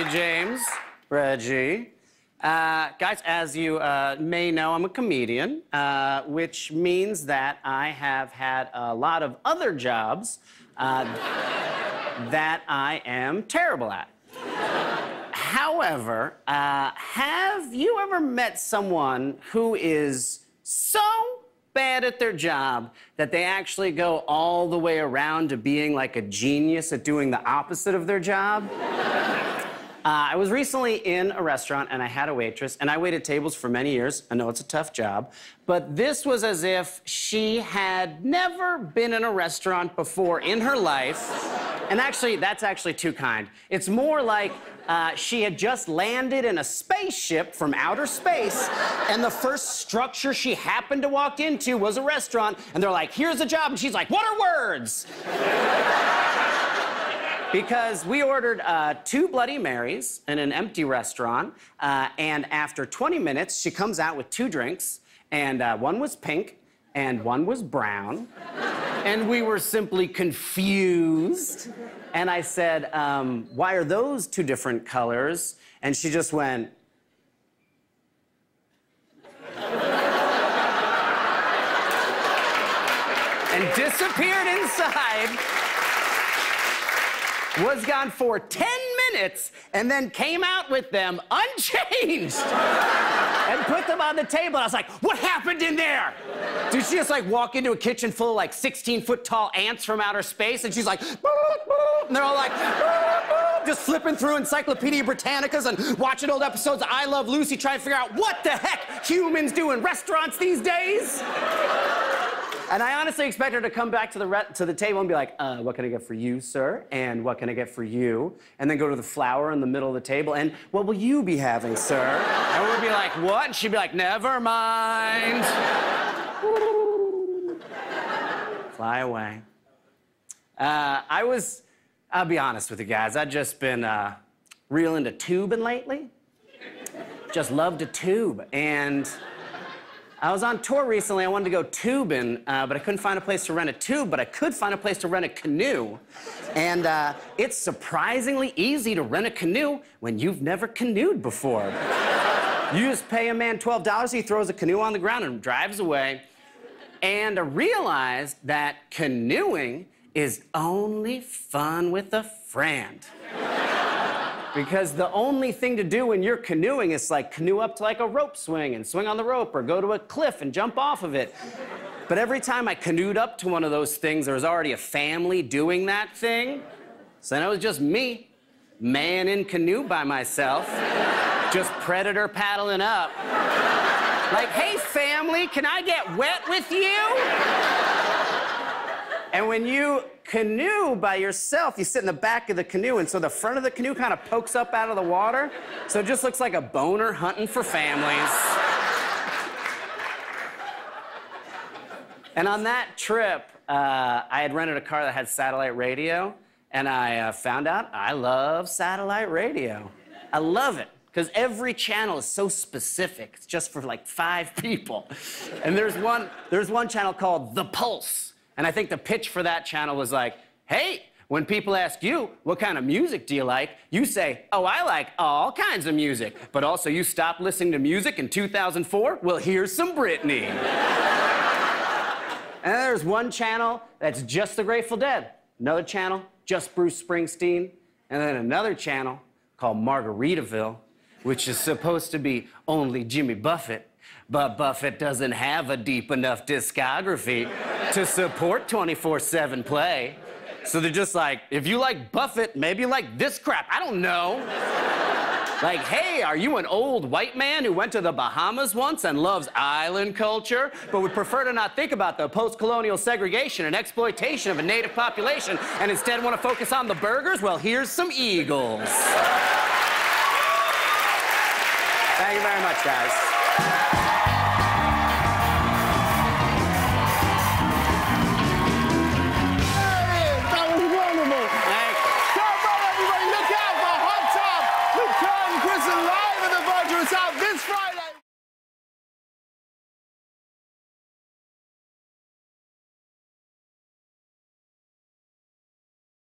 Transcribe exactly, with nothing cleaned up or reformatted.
you, James. Reggie. Uh, guys, as you uh, may know, I'm a comedian, uh, which means that I have had a lot of other jobs uh, that I am terrible at. However, uh, have you ever met someone who is so bad at their job that they actually go all the way around to being like a genius at doing the opposite of their job? Uh, I was recently in a restaurant, and I had a waitress, and I waited tables for many years. I know it's a tough job, but this was as if she had never been in a restaurant before in her life. And actually, that's actually too kind. It's more like uh, she had just landed in a spaceship from outer space, and the first structure she happened to walk into was a restaurant, and they're like, here's a job, and she's like, what are words? Because we ordered uh, two Bloody Marys in an empty restaurant, uh, and after twenty minutes, she comes out with two drinks, and uh, one was pink, and one was brown, and we were simply confused. And I said, um, why are those two different colors? And she just went... and disappeared inside. Was gone for ten minutes, and then came out with them unchanged and put them on the table. I was like, what happened in there? Did she just, like, walk into a kitchen full of, like, sixteen-foot-tall ants from outer space, and she's like, boop, boop, and they're all like, boop, boop, just flipping through Encyclopedia Britannicas and watching old episodes of I Love Lucy, trying to figure out what the heck humans do in restaurants these days? And I honestly expect her to come back to the re to the table and be like, uh, what can I get for you, sir? And what can I get for you? And then go to the flower in the middle of the table and, what will you be having, sir? And we'll be like, what? And she'd be like, never mind. Fly away. Uh, I was, I'll be honest with you guys, I've just been uh, real into tubing lately. Just love to tube. And I was on tour recently. I wanted to go tubing, uh, but I couldn't find a place to rent a tube, but I could find a place to rent a canoe. And uh, it's surprisingly easy to rent a canoe when you've never canoed before. You just pay a man twelve dollars, he throws a canoe on the ground and drives away. And I realized that canoeing is only fun with a friend. Because the only thing to do when you're canoeing is, like, canoe up to, like, a rope swing and swing on the rope or go to a cliff and jump off of it. But every time I canoed up to one of those things, there was already a family doing that thing. So then it was just me, man in canoe by myself, just predator paddling up. Like, hey, family, can I get wet with you? And when you canoe by yourself, you sit in the back of the canoe, and so the front of the canoe kind of pokes up out of the water, so it just looks like a boner hunting for families. And on that trip, uh, I had rented a car that had satellite radio, and I uh, found out I love satellite radio. I love it, because every channel is so specific. It's just for, like, five people. And there's one, there's one channel called The Pulse. And I think the pitch for that channel was like, hey, when people ask you, what kind of music do you like? You say, oh, I like all kinds of music. But also, you stopped listening to music in two thousand four? Well, here's some Britney. And there's one channel that's just the Grateful Dead. Another channel, just Bruce Springsteen. And then another channel called Margaritaville, which is supposed to be only Jimmy Buffett. But Buffett doesn't have a deep enough discography to support twenty-four seven play. So they're just like, if you like Buffett, maybe you like this crap. I don't know. Like, hey, are you an old white man who went to the Bahamas once and loves island culture, but would prefer to not think about the post-colonial segregation and exploitation of a native population and instead want to focus on the burgers? Well, here's some Eagles. Thank you very much, guys.